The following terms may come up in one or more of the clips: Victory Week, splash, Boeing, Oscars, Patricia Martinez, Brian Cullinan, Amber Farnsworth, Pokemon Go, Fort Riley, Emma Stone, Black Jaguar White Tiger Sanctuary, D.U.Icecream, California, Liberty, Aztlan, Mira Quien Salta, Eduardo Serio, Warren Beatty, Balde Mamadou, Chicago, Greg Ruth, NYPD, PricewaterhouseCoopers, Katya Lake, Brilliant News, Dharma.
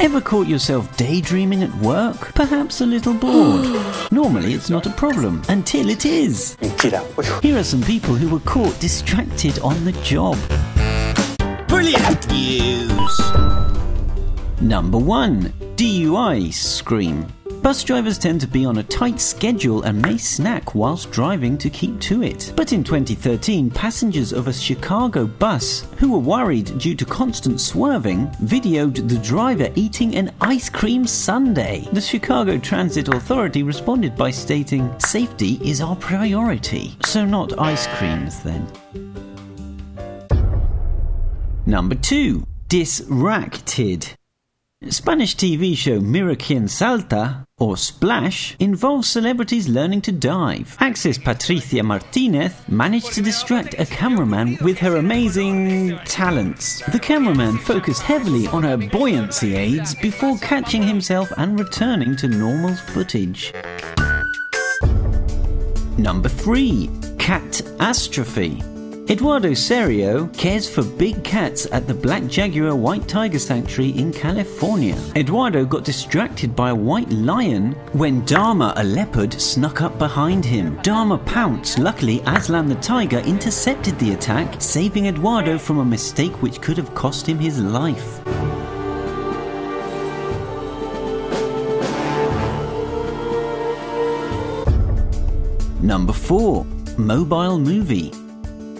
Ever caught yourself daydreaming at work? Perhaps a little bored? Normally it's not a problem, until it is. Here are some people who were caught distracted on the job. Brilliant News! Number 1. D.U.Icecream. Bus drivers tend to be on a tight schedule and may snack whilst driving to keep to it. But in 2013, passengers of a Chicago bus, who were worried due to constant swerving, videoed the driver eating an ice cream sundae. The Chicago Transit Authority responded by stating, "Safety is our priority." So not ice creams then. Number 2. Distracted. Spanish TV show Mira Quien Salta, or Splash, involves celebrities learning to dive. Actress Patricia Martinez managed to distract a cameraman with her amazing talents. The cameraman focused heavily on her buoyancy aids before catching himself and returning to normal footage. Number 3. Catastrophe. Eduardo Serio cares for big cats at the Black Jaguar White Tiger Sanctuary in California. Eduardo got distracted by a white lion when Dharma, a leopard, snuck up behind him. Dharma pounced. Luckily, Aztlan the tiger intercepted the attack, saving Eduardo from a mistake which could have cost him his life. Number 4. Mobile movie.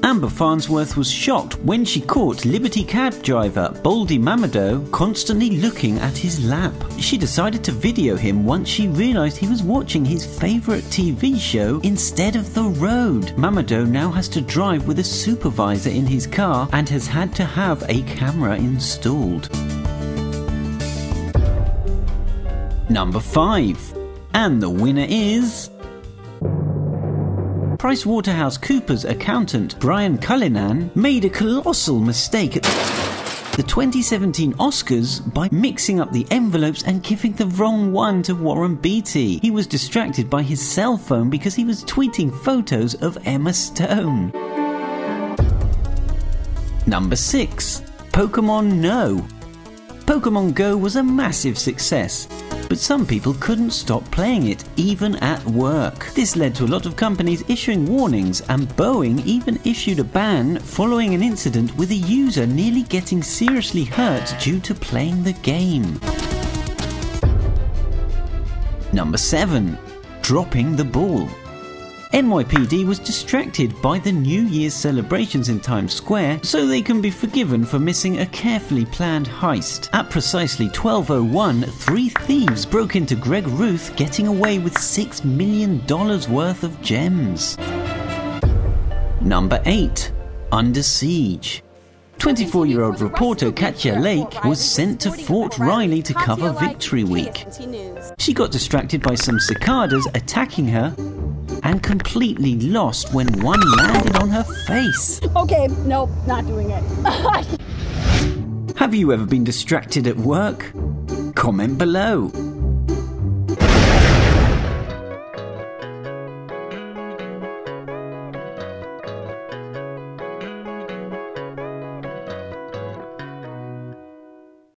Amber Farnsworth was shocked when she caught Liberty cab driver Balde Mamadou constantly looking at his lap. She decided to video him once she realised he was watching his favourite TV show instead of the road. Mamadou now has to drive with a supervisor in his car and has had to have a camera installed. Number 5. And the winner is... PricewaterhouseCoopers accountant Brian Cullinan made a colossal mistake at the 2017 Oscars by mixing up the envelopes and giving the wrong one to Warren Beatty. He was distracted by his cell phone because he was tweeting photos of Emma Stone. Number 6. Pokemon Go. Pokemon Go was a massive success, but some people couldn't stop playing it, even at work. This led to a lot of companies issuing warnings, and Boeing even issued a ban following an incident with a user nearly getting seriously hurt due to playing the game. Number 7. Dropping the ball. NYPD was distracted by the New Year's celebrations in Times Square, so they can be forgiven for missing a carefully planned heist. At precisely 12:01, 3 thieves broke into Greg Ruth, getting away with $6 million worth of gems. Number 8. Under siege. 24-year-old reporter Katya Lake was sent to Fort Riley to cover Victory Week. She got distracted by some cicadas attacking her and completely lost when one landed on her face. Okay, nope, not doing it. Have you ever been distracted at work? Comment below.